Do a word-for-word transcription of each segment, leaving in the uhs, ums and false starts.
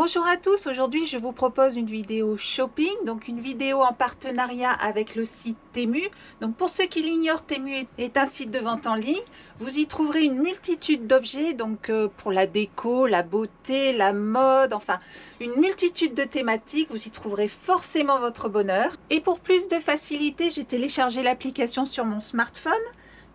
Bonjour à tous, aujourd'hui je vous propose une vidéo shopping, donc une vidéo en partenariat avec le site Temu. Donc pour ceux qui l'ignorent, Temu est un site de vente en ligne. Vous y trouverez une multitude d'objets, donc pour la déco, la beauté, la mode, enfin une multitude de thématiques. Vous y trouverez forcément votre bonheur. Et pour plus de facilité, j'ai téléchargé l'application sur mon smartphone.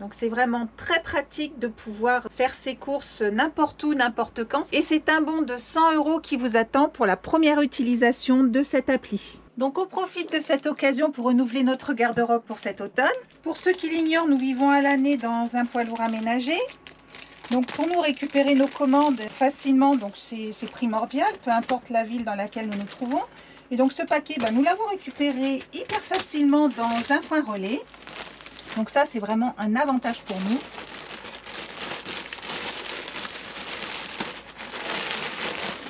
Donc c'est vraiment très pratique de pouvoir faire ses courses n'importe où, n'importe quand. Et c'est un bon de cent euros qui vous attend pour la première utilisation de cette appli. Donc on profite de cette occasion pour renouveler notre garde-robe pour cet automne. Pour ceux qui l'ignorent, nous vivons à l'année dans un poids lourd aménagé. Donc pour nous récupérer nos commandes facilement, donc c'est primordial, peu importe la ville dans laquelle nous nous trouvons. Et donc ce paquet, ben, nous l'avons récupéré hyper facilement dans un point relais. Donc ça, c'est vraiment un avantage pour nous.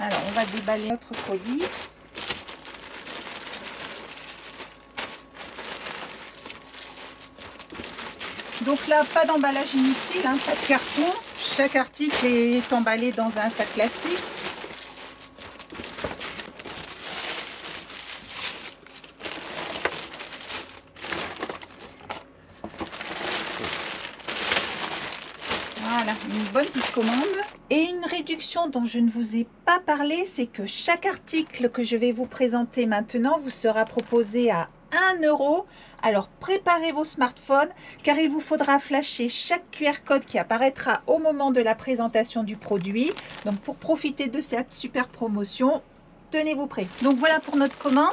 Alors, on va déballer notre colis. Donc là, pas d'emballage inutile, hein, pas de carton. Chaque article est emballé dans un sac plastique. Voilà, une bonne petite commande. Et une réduction dont je ne vous ai pas parlé, c'est que chaque article que je vais vous présenter maintenant vous sera proposé à un euro. Alors préparez vos smartphones car il vous faudra flasher chaque Q R code qui apparaîtra au moment de la présentation du produit. Donc pour profiter de cette super promotion, tenez-vous prêts. Donc voilà pour notre commande.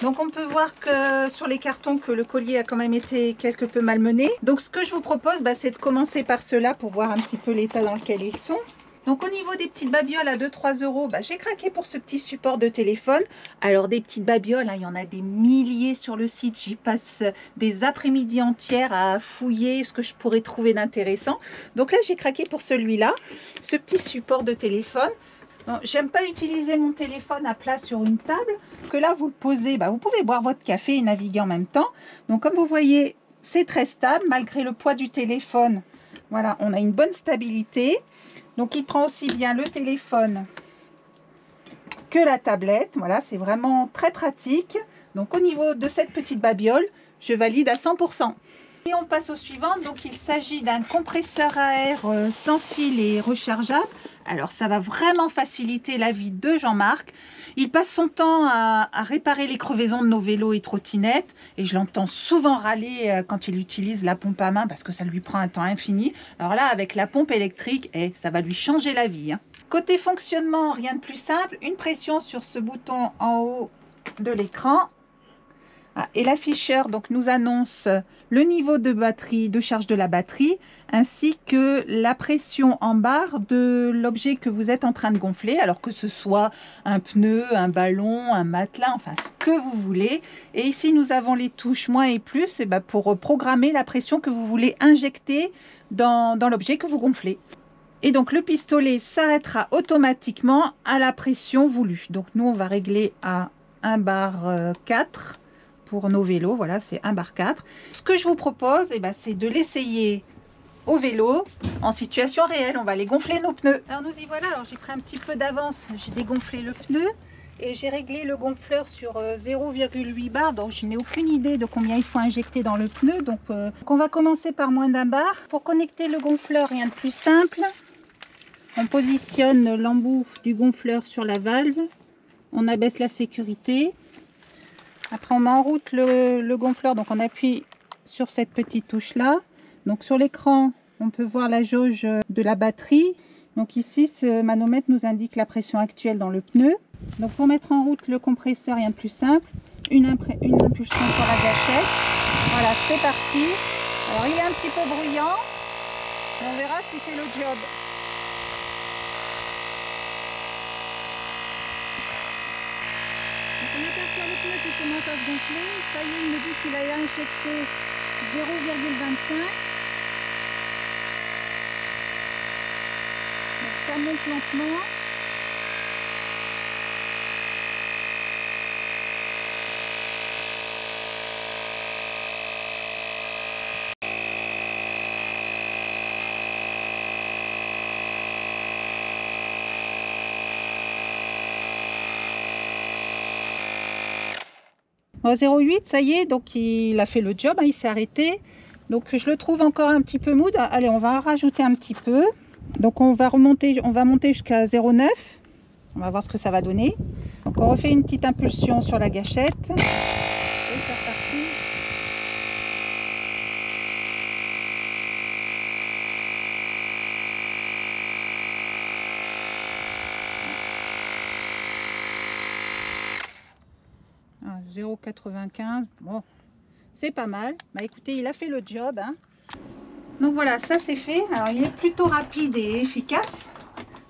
Donc on peut voir que sur les cartons que le collier a quand même été quelque peu malmené. Donc ce que je vous propose, bah, c'est de commencer par ceux-là pour voir un petit peu l'état dans lequel ils sont. Donc au niveau des petites babioles à deux trois euros, bah, j'ai craqué pour ce petit support de téléphone. Alors des petites babioles, hein, il y en a des milliers sur le site. J'y passe des après-midi entières à fouiller ce que je pourrais trouver d'intéressant. Donc là j'ai craqué pour celui-là, ce petit support de téléphone. J'aime pas utiliser mon téléphone à plat sur une table, que là vous le posez, bah vous pouvez boire votre café et naviguer en même temps. Donc comme vous voyez, c'est très stable malgré le poids du téléphone. Voilà, on a une bonne stabilité. Donc il prend aussi bien le téléphone que la tablette. Voilà, c'est vraiment très pratique. Donc au niveau de cette petite babiole, je valide à cent pour cent. Et on passe au suivant. Donc il s'agit d'un compresseur à air sans fil et rechargeable. Alors ça va vraiment faciliter la vie de Jean-Marc. Il passe son temps à, à réparer les crevaisons de nos vélos et trottinettes. Et je l'entends souvent râler quand il utilise la pompe à main parce que ça lui prend un temps infini. Alors là, avec la pompe électrique, eh, ça va lui changer la vie, hein. Côté fonctionnement, rien de plus simple. Une pression sur ce bouton en haut de l'écran. Ah, et l'afficheur donc nous annonce le niveau de batterie, de charge de la batterie, ainsi que la pression en barre de l'objet que vous êtes en train de gonfler, alors que ce soit un pneu, un ballon, un matelas, enfin ce que vous voulez. Et ici nous avons les touches moins et plus, et ben pour programmer la pression que vous voulez injecter dans, dans l'objet que vous gonflez. Et donc le pistolet s'arrêtera automatiquement à la pression voulue. Donc nous on va régler à un bar quatre. Pour nos vélos, voilà, c'est un bar quatre. Ce que je vous propose, eh ben, c'est de l'essayer au vélo en situation réelle. On va aller gonfler nos pneus. Alors nous y voilà. Alors j'ai pris un petit peu d'avance. J'ai dégonflé le pneu et j'ai réglé le gonfleur sur zéro virgule huit bar. Donc je n'ai aucune idée de combien il faut injecter dans le pneu. Donc, euh, donc on va commencer par moins d'un bar. Pour connecter le gonfleur, rien de plus simple. On positionne l'embout du gonfleur sur la valve. On abaisse la sécurité. Après, on met en route le, le gonfleur, donc on appuie sur cette petite touche-là. Donc sur l'écran, on peut voir la jauge de la batterie. Donc ici, ce manomètre nous indique la pression actuelle dans le pneu. Donc pour mettre en route le compresseur, rien de plus simple. Une, une impulsion sur la gâchette. Voilà, c'est parti. Alors il est un petit peu bruyant. On verra si c'est le job. On était sur le pneu qui commence à se gonfler. Ça y est, il me dit qu'il a injecté zéro virgule vingt-cinq. Donc ça monte lentement. zéro virgule huit, ça y est, donc il a fait le job, hein, il s'est arrêté. Donc je le trouve encore un petit peu mou. Allez, on va en rajouter un petit peu. Donc on va remonter, on va monter jusqu'à zéro virgule neuf. On va voir ce que ça va donner. Donc on refait une petite impulsion sur la gâchette. Et c'est reparti. zéro virgule quatre-vingt-quinze, bon, c'est pas mal. Bah écoutez, il a fait le job, hein. Donc voilà, ça c'est fait. Alors il est plutôt rapide et efficace.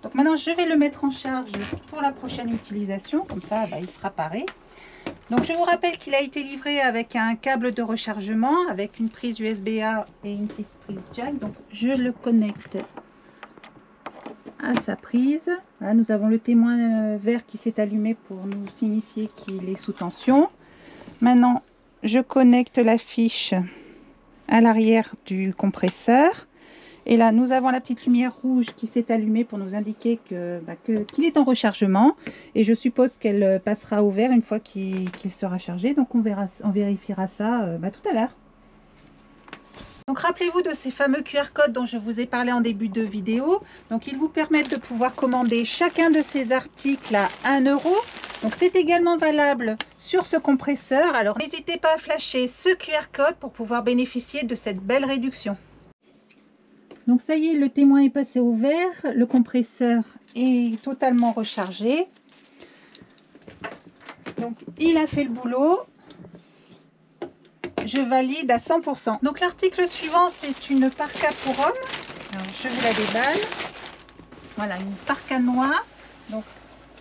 Donc maintenant je vais le mettre en charge pour la prochaine utilisation, comme ça bah, il sera paré. Donc je vous rappelle qu'il a été livré avec un câble de rechargement, avec une prise U S B A et une petite prise jack. Donc je le connecte à sa prise. Voilà, nous avons le témoin vert qui s'est allumé pour nous signifier qu'il est sous tension. Maintenant je connecte la fiche à l'arrière du compresseur. Et là, nous avons la petite lumière rouge qui s'est allumée pour nous indiquer que, bah, que, qu'il est en rechargement. Et je suppose qu'elle passera au vert une fois qu'il, qu'il sera chargé. Donc, on, verra, on vérifiera ça euh, bah, tout à l'heure. Donc, rappelez-vous de ces fameux Q R codes dont je vous ai parlé en début de vidéo. Donc, ils vous permettent de pouvoir commander chacun de ces articles à un euro. Donc, c'est également valable sur ce compresseur. Alors, n'hésitez pas à flasher ce Q R code pour pouvoir bénéficier de cette belle réduction. Donc ça y est, le témoin est passé au vert, le compresseur est totalement rechargé. Donc il a fait le boulot, je valide à cent pour cent. Donc l'article suivant, c'est une parka pour homme. Alors, je vous la déballe. Voilà, une parka noire, donc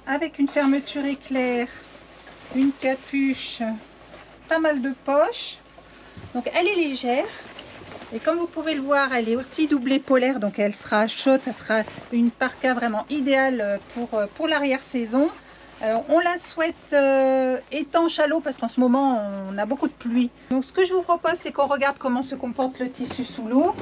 avec une fermeture éclair, une capuche, pas mal de poches. Donc elle est légère. Et comme vous pouvez le voir, elle est aussi doublée polaire, donc elle sera chaude, ça sera une parka vraiment idéale pour, pour l'arrière-saison. On la souhaite euh, étanche à l'eau parce qu'en ce moment, on a beaucoup de pluie. Donc ce que je vous propose, c'est qu'on regarde comment se comporte le tissu sous l'eau.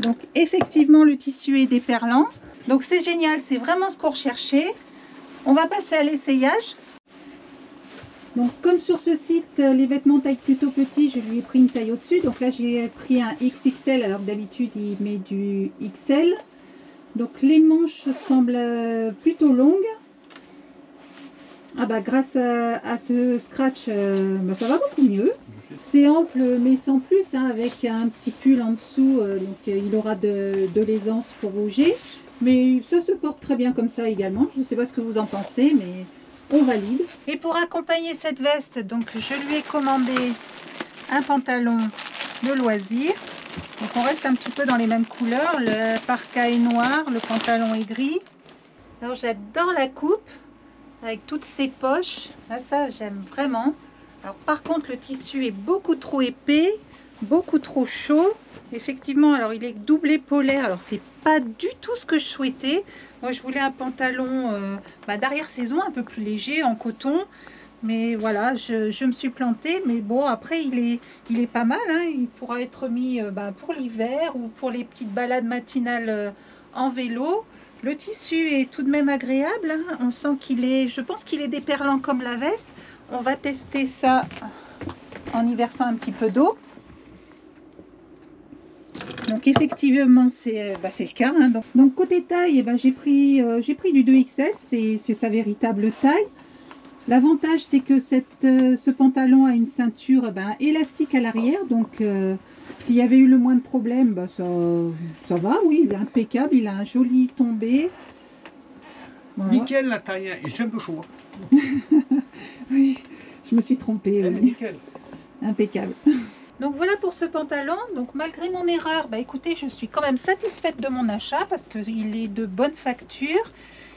Donc effectivement, le tissu est déperlant. Donc c'est génial, c'est vraiment ce qu'on recherchait. On va passer à l'essayage. Donc comme sur ce site, les vêtements taille plutôt petit, je lui ai pris une taille au-dessus. Donc là, j'ai pris un X X L, alors que d'habitude, il met du X L. Donc les manches semblent plutôt longues. Ah bah grâce à, à ce scratch, euh, bah, ça va beaucoup mieux. C'est ample, mais sans plus, hein, avec un petit pull en dessous. Euh, donc il aura de, de l'aisance pour bouger. Mais ça se porte très bien comme ça également. Je ne sais pas ce que vous en pensez, mais... on valide. Et pour accompagner cette veste, donc je lui ai commandé un pantalon de loisir. Donc on reste un petit peu dans les mêmes couleurs. Le parka est noir, le pantalon est gris. Alors j'adore la coupe avec toutes ces poches. Là, ça j'aime vraiment. Alors par contre le tissu est beaucoup trop épais, beaucoup trop chaud. Effectivement, alors il est doublé polaire. Alors c'est pas du tout ce que je souhaitais. Moi, je voulais un pantalon euh, bah, d'arrière-saison, un peu plus léger, en coton. Mais voilà, je, je me suis plantée. Mais bon, après, il est, il est pas mal. Hein. Il pourra être mis euh, bah, pour l'hiver ou pour les petites balades matinales euh, en vélo. Le tissu est tout de même agréable. Hein. On sent qu'il est, je pense qu'il est déperlant comme la veste. On va tester ça en y versant un petit peu d'eau. Donc effectivement c'est bah, le cas, hein. donc, donc côté taille, eh ben, j'ai pris, euh, j'ai pris du deux X L, c'est sa véritable taille. L'avantage c'est que cette, euh, ce pantalon a une ceinture eh ben, élastique à l'arrière, donc euh, s'il y avait eu le moins de problèmes, bah, ça, ça va, oui, il est impeccable, il a un joli tombé. Voilà. Nickel la taille, c'est un peu chaud. Hein. Oui, je me suis trompée. Oui. Nickel. Impeccable. Donc voilà pour ce pantalon. Donc malgré mon erreur, bah écoutez, je suis quand même satisfaite de mon achat parce qu'il est de bonne facture.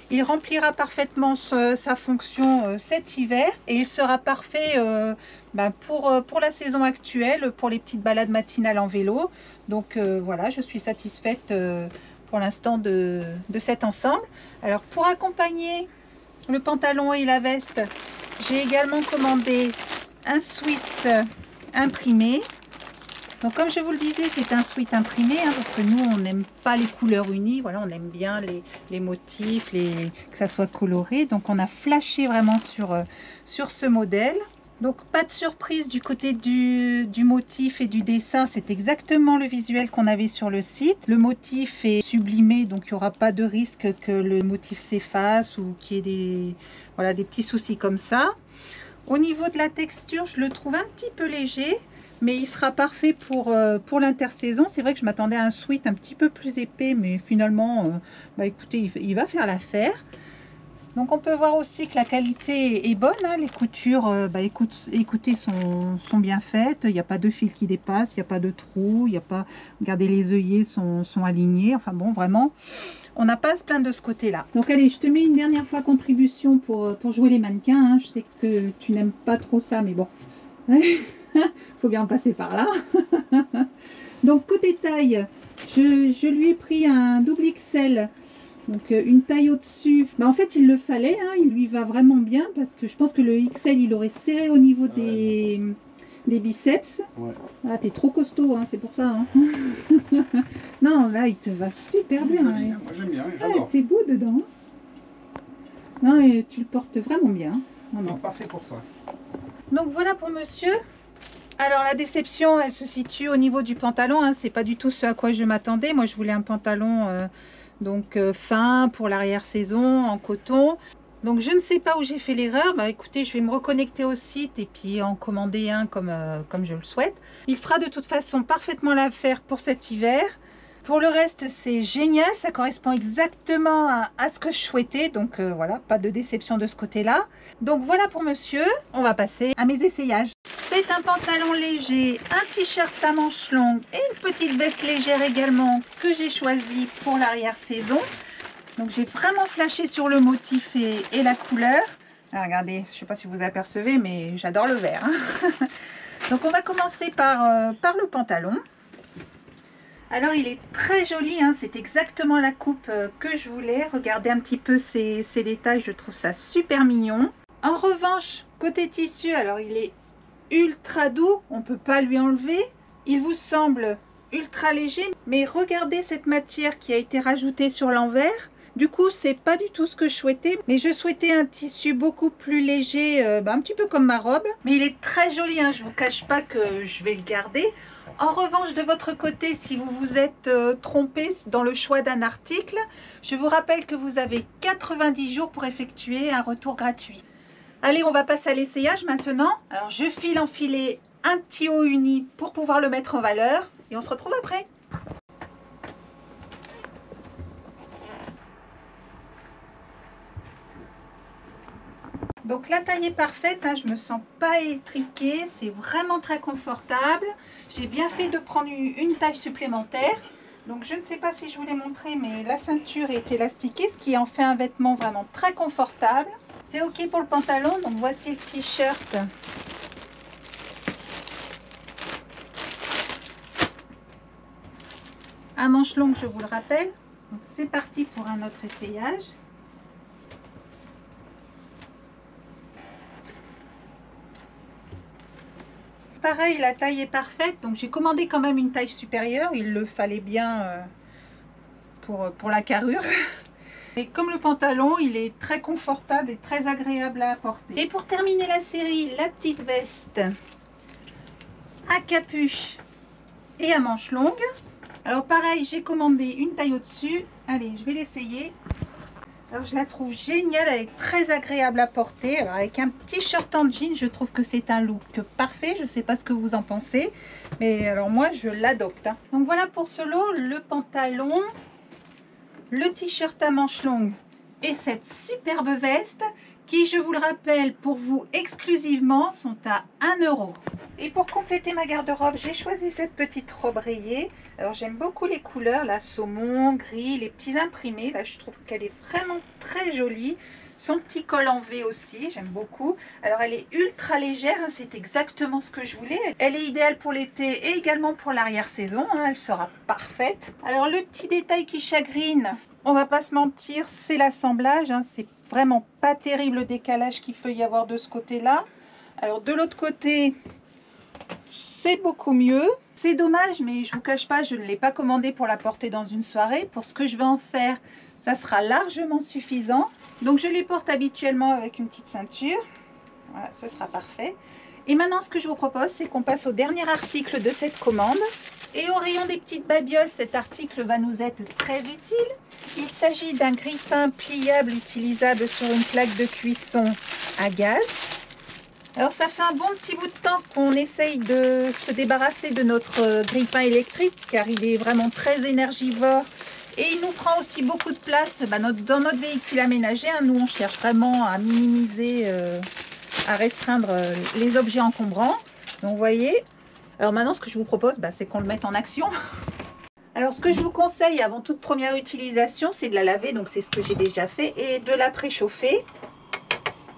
Il remplira parfaitement ce, sa fonction euh, cet hiver et il sera parfait euh, bah pour, euh, pour la saison actuelle, pour les petites balades matinales en vélo. Donc euh, voilà, je suis satisfaite euh, pour l'instant de, de cet ensemble. Alors pour accompagner le pantalon et la veste, j'ai également commandé un sweat imprimé. Donc comme je vous le disais, c'est un sweat imprimé, hein, parce que nous on n'aime pas les couleurs unies, voilà, on aime bien les, les motifs, les, que ça soit coloré. Donc on a flashé vraiment sur, euh, sur ce modèle. Donc pas de surprise du côté du, du motif et du dessin, c'est exactement le visuel qu'on avait sur le site. Le motif est sublimé, donc il n'y aura pas de risque que le motif s'efface ou qu'il y ait des, voilà, des petits soucis comme ça. Au niveau de la texture, je le trouve un petit peu léger, mais il sera parfait pour, euh, pour l'intersaison. C'est vrai que je m'attendais à un sweat un petit peu plus épais, mais finalement, euh, bah, écoutez, il, il va faire l'affaire. Donc on peut voir aussi que la qualité est bonne, hein. Les coutures, bah, écoute, écoutez, sont, sont bien faites, il n'y a pas de fil qui dépasse, il n'y a pas de trou, il n'y a pas, regardez, les œillets sont, sont alignés, enfin bon, vraiment, on n'a pas à se plaindre de ce côté-là. Donc allez, je te mets une dernière fois contribution pour, pour jouer les mannequins, hein. Je sais que tu n'aimes pas trop ça, mais bon, faut bien passer par là. Donc côté taille, je, je lui ai pris un double X L. Donc une taille au-dessus, bah, en fait il le fallait, hein, il lui va vraiment bien parce que je pense que le X L il aurait serré au niveau des, ouais, des biceps. Ouais. Ah, t'es trop costaud, hein, c'est pour ça. Hein. Non, là il te va super bien. Joli, hein. Moi j'aime bien, j'adore. Ah, t'es beau dedans. Non, et tu le portes vraiment bien. Non, non. Parfait pour ça. Donc voilà pour monsieur. Alors la déception, elle se situe au niveau du pantalon, hein. C'est pas du tout ce à quoi je m'attendais. Moi je voulais un pantalon... Euh, donc euh, fin pour l'arrière-saison en coton. Donc je ne sais pas où j'ai fait l'erreur. Bah écoutez, je vais me reconnecter au site et puis en commander un comme, euh, comme je le souhaite. Il fera de toute façon parfaitement l'affaire pour cet hiver. Pour le reste, c'est génial, ça correspond exactement à, à ce que je souhaitais. Donc euh, voilà, pas de déception de ce côté-là. Donc voilà pour monsieur, on va passer à mes essayages. C'est un pantalon léger, un t-shirt à manches longues et une petite veste légère également que j'ai choisi pour l'arrière-saison. Donc j'ai vraiment flashé sur le motif et, et la couleur. Ah, regardez, je ne sais pas si vous apercevez, mais j'adore le vert. Hein. Donc on va commencer par, euh, par le pantalon. Alors il est très joli, hein, c'est exactement la coupe que je voulais. Regardez un petit peu ces, ces détails, je trouve ça super mignon. En revanche, côté tissu, alors il est ultra doux, on peut pas lui enlever, il vous semble ultra léger, mais regardez cette matière qui a été rajoutée sur l'envers. Du coup c'est pas du tout ce que je souhaitais, mais je souhaitais un tissu beaucoup plus léger, euh, bah, un petit peu comme ma robe, mais il est très joli, hein, je vous cache pas que je vais le garder. En revanche, de votre côté, si vous vous êtes euh, trompé dans le choix d'un article, je vous rappelle que vous avez quatre-vingt-dix jours pour effectuer un retour gratuit. Allez, on va passer à l'essayage maintenant. Alors, je file enfiler un petit haut uni pour pouvoir le mettre en valeur et on se retrouve après. Donc la taille est parfaite, hein, je ne me sens pas étriquée, c'est vraiment très confortable. J'ai bien fait de prendre une taille supplémentaire. Donc je ne sais pas si je vous l'ai montré, mais la ceinture est élastiquée, ce qui en fait un vêtement vraiment très confortable. C'est ok pour le pantalon, donc voici le t-shirt. À manches longues, je vous le rappelle. Donc c'est parti pour un autre essayage. Pareil, la taille est parfaite, donc j'ai commandé quand même une taille supérieure, il le fallait bien pour, pour la carrure. Et comme le pantalon, il est très confortable et très agréable à porter. Et pour terminer la série, la petite veste à capuche et à manches longues. Alors pareil, j'ai commandé une taille au-dessus. Allez, je vais l'essayer. Alors je la trouve géniale, elle est très agréable à porter. Alors avec un petit short en jean, je trouve que c'est un look parfait. Je ne sais pas ce que vous en pensez, mais alors moi je l'adopte. Hein. Donc voilà pour ce lot, le pantalon, le t-shirt à manches longues et cette superbe veste qui, je vous le rappelle, pour vous exclusivement sont à un euro. Et pour compléter ma garde-robe, j'ai choisi cette petite robe rayée. Alors j'aime beaucoup les couleurs, la saumon, gris, les petits imprimés. Là je trouve qu'elle est vraiment très jolie. Son petit col en V aussi, j'aime beaucoup. Alors elle est ultra légère, hein, c'est exactement ce que je voulais. Elle est idéale pour l'été et également pour l'arrière-saison, hein, elle sera parfaite. Alors le petit détail qui chagrine, on va pas se mentir, c'est l'assemblage, hein, c'est vraiment pas terrible le décalage qu'il peut y avoir de ce côté-là. Alors de l'autre côté, c'est beaucoup mieux. C'est dommage, mais je vous cache pas, je ne l'ai pas commandé pour la porter dans une soirée. Pour ce que je vais en faire, ça sera largement suffisant. Donc je les porte habituellement avec une petite ceinture. Voilà, ce sera parfait. Et maintenant, ce que je vous propose, c'est qu'on passe au dernier article de cette commande. Et au rayon des petites babioles, cet article va nous être très utile. Il s'agit d'un grille-pain pliable utilisable sur une plaque de cuisson à gaz. Alors ça fait un bon petit bout de temps qu'on essaye de se débarrasser de notre grille-pain électrique, car il est vraiment très énergivore. Et il nous prend aussi beaucoup de place bah, notre, dans notre véhicule aménager. Hein, nous, on cherche vraiment à minimiser, euh, à restreindre euh, les objets encombrants. Donc, vous voyez. Alors maintenant, ce que je vous propose, bah, c'est qu'on le mette en action. Alors, ce que je vous conseille avant toute première utilisation, c'est de la laver. Donc, c'est ce que j'ai déjà fait. Et de la préchauffer.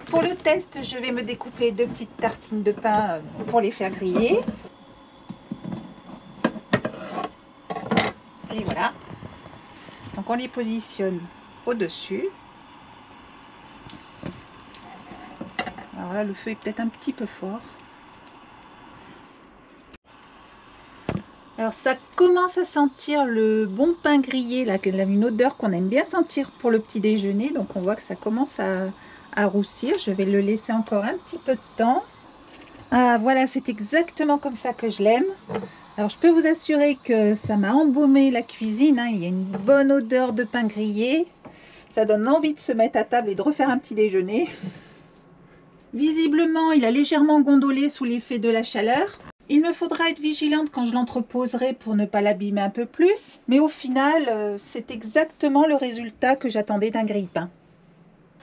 Pour le test, je vais me découper deux petites tartines de pain pour les faire griller. Et voilà. Donc on les positionne au-dessus. Alors là, le feu est peut-être un petit peu fort. Alors ça commence à sentir le bon pain grillé, là, une odeur qu'on aime bien sentir pour le petit déjeuner. Donc on voit que ça commence à, à roussir. Je vais le laisser encore un petit peu de temps. Ah voilà, c'est exactement comme ça que je l'aime. Alors, je peux vous assurer que ça m'a embaumé la cuisine. Hein. Il y a une bonne odeur de pain grillé. Ça donne envie de se mettre à table et de refaire un petit déjeuner. Visiblement, il a légèrement gondolé sous l'effet de la chaleur. Il me faudra être vigilante quand je l'entreposerai pour ne pas l'abîmer un peu plus. Mais au final, c'est exactement le résultat que j'attendais d'un grille-pain.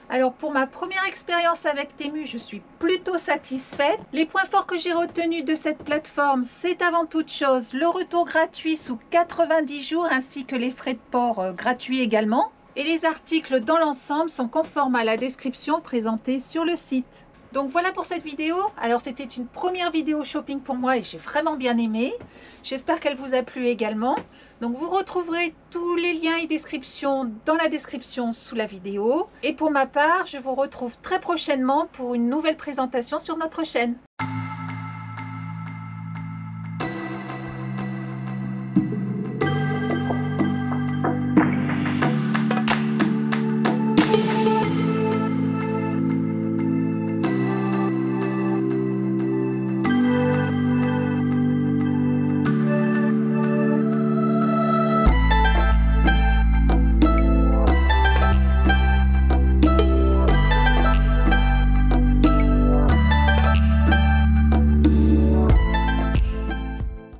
Alors pour ma première expérience avec Temu, je suis plutôt satisfaite. Les points forts que j'ai retenus de cette plateforme, c'est avant toute chose le retour gratuit sous quatre-vingt-dix jours ainsi que les frais de port gratuits également. Et les articles dans l'ensemble sont conformes à la description présentée sur le site. Donc voilà pour cette vidéo. Alors c'était une première vidéo shopping pour moi et j'ai vraiment bien aimé. J'espère qu'elle vous a plu également. Donc vous retrouverez tous les liens et descriptions dans la description sous la vidéo. Et pour ma part, je vous retrouve très prochainement pour une nouvelle présentation sur notre chaîne.